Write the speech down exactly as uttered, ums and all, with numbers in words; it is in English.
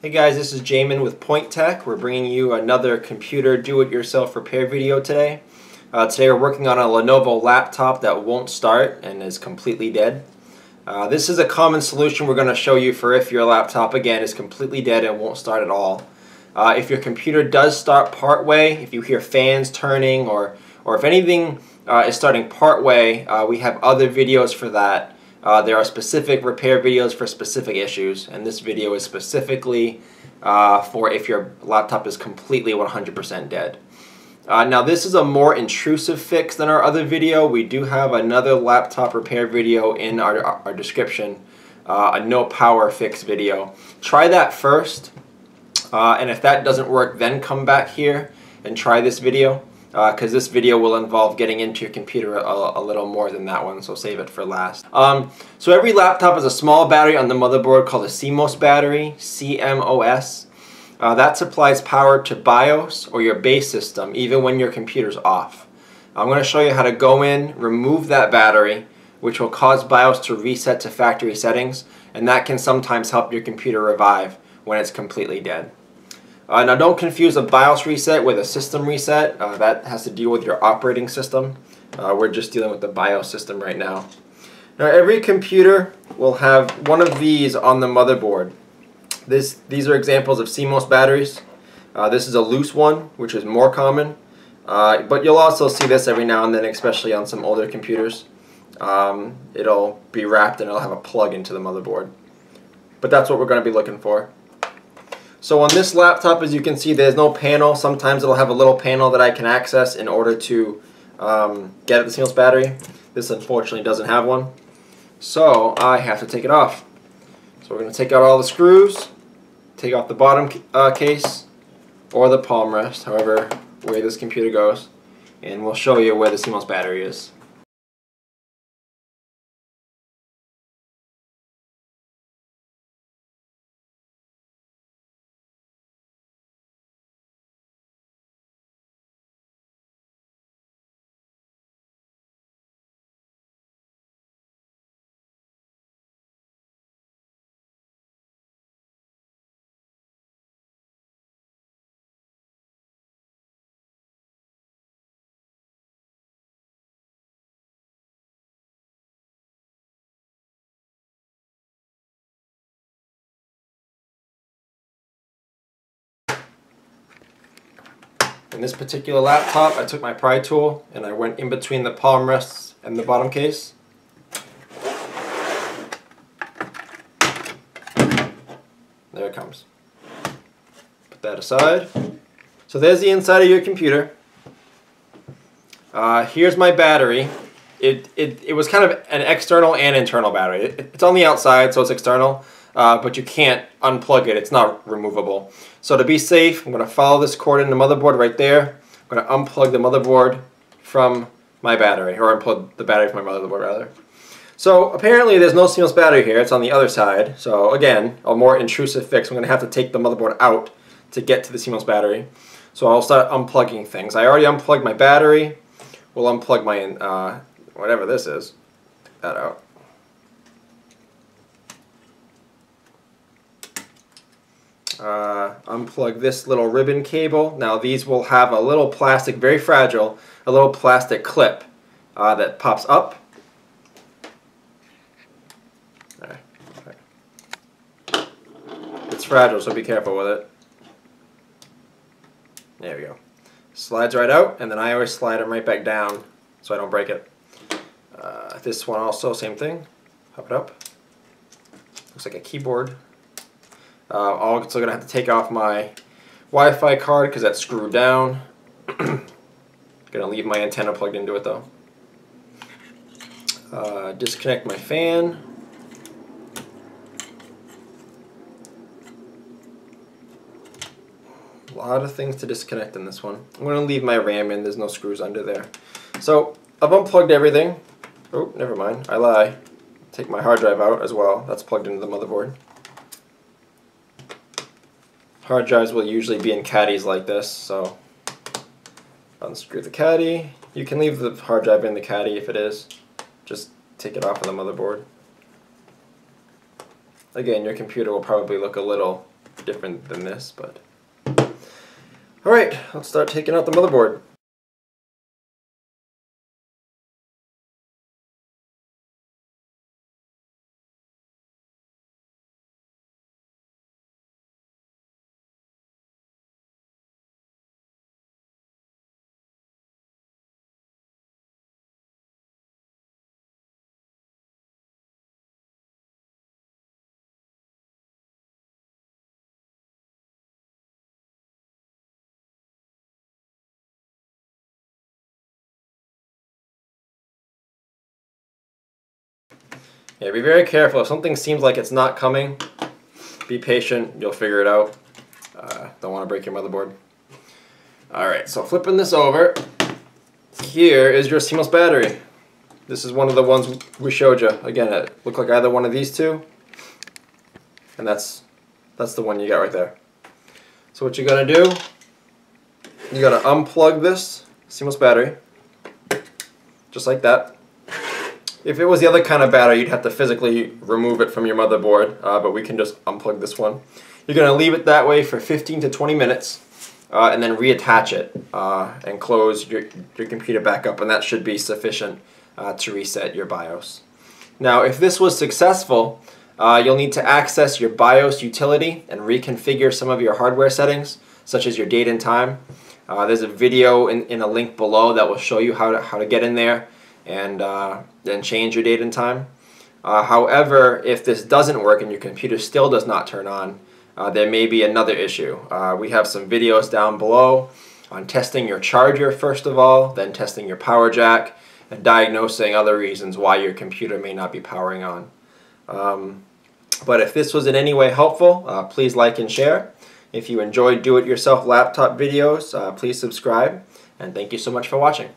Hey guys, this is Jamin with Point Tech. We're bringing you another computer do-it-yourself repair video today. Uh, today we're working on a Lenovo laptop that won't start and is completely dead. Uh, this is a common solution we're going to show you for if your laptop, again, is completely dead and won't start at all. Uh, if your computer does start partway, if you hear fans turning or, or if anything uh, is starting partway, uh, we have other videos for that. Uh, there are specific repair videos for specific issues, and this video is specifically uh, for if your laptop is completely one hundred percent dead. Uh, now this is a more intrusive fix than our other video. We do have another laptop repair video in our, our description, uh, a no power fix video. Try that first, uh, and if that doesn't work, then come back here and try this video, because uh, this video will involve getting into your computer a, a little more than that one, so save it for last. Um, so every laptop has a small battery on the motherboard called a C M O S battery, C M O S. Uh, that supplies power to BIOS or your base system, even when your computer's off. I'm going to show you how to go in, remove that battery, which will cause BIOS to reset to factory settings, and that can sometimes help your computer revive when it's completely dead. Uh, now don't confuse a BIOS reset with a system reset. Uh, that has to deal with your operating system. Uh, we're just dealing with the BIOS system right now. Now every computer will have one of these on the motherboard. This, these are examples of C M O S batteries. Uh, this is a loose one, which is more common. Uh, but you'll also see this every now and then, especially on some older computers. Um, it'll be wrapped and it'll have a plug into the motherboard. But that's what we're going to be looking for. So on this laptop, as you can see, there's no panel. Sometimes it'll have a little panel that I can access in order to um, get at the C M O S battery. This unfortunately doesn't have one, so I have to take it off. So we're going to take out all the screws, take off the bottom uh, case or the palm rest, however way this computer goes, and we'll show you where the C M O S battery is. In this particular laptop, I took my pry tool and I went in between the palm rests and the bottom case. There it comes. Put that aside. So there's the inside of your computer. Uh, here's my battery. It, it, it was kind of an external and internal battery. It, it's on the outside, so it's external. Uh, but you can't unplug it, it's not removable. So to be safe, I'm going to follow this cord in the motherboard right there. I'm going to unplug the motherboard from my battery, or unplug the battery from my motherboard rather. So apparently there's no C M O S battery here, it's on the other side. So again, a more intrusive fix. I'm going to have to take the motherboard out to get to the C M O S battery. So I'll start unplugging things. I already unplugged my battery. We'll unplug my, uh, whatever this is, take that out. Uh, unplug this little ribbon cable. Now these will have a little plastic, very fragile, a little plastic clip uh, that pops up. All right. All right. It's fragile, so be careful with it. There we go. Slides right out, and then I always slide them right back down so I don't break it. Uh, this one also, same thing. Pop it up. Looks like a keyboard. Uh, I'm also going to have to take off my Wi-Fi card because that's screwed down. Going to leave my antenna plugged into it though. Uh, disconnect my fan. A lot of things to disconnect in this one. I'm going to leave my RAM in, there's no screws under there. So I've unplugged everything. Oh, never mind, I lie. Take my hard drive out as well, that's plugged into the motherboard. Hard drives will usually be in caddies like this, so unscrew the caddy. You can leave the hard drive in the caddy if it is. Just take it off of the motherboard. Again, your computer will probably look a little different than this, but alright, let's start taking out the motherboard. Yeah, be very careful. If something seems like it's not coming, be patient. You'll figure it out. Uh, don't want to break your motherboard. Alright, so flipping this over, here is your C MOS battery. This is one of the ones we showed you. Again, it looked like either one of these two, and that's that's the one you got right there. So what you're going to do, you're going to unplug this C MOS battery, just like that. If it was the other kind of battery, you'd have to physically remove it from your motherboard, uh, but we can just unplug this one. You're going to leave it that way for fifteen to twenty minutes, uh, and then reattach it uh, and close your, your computer back up, and that should be sufficient uh, to reset your BIOS. Now, if this was successful, uh, you'll need to access your BIOS utility and reconfigure some of your hardware settings, such as your date and time. Uh, there's a video in, in a link below that will show you how to, how to get in there and uh, then change your date and time. Uh, however, if this doesn't work and your computer still does not turn on, uh, there may be another issue. Uh, we have some videos down below on testing your charger first of all, then testing your power jack, and diagnosing other reasons why your computer may not be powering on. Um, but if this was in any way helpful, uh, please like and share. If you enjoyed do-it-yourself laptop videos, uh, please subscribe, and thank you so much for watching.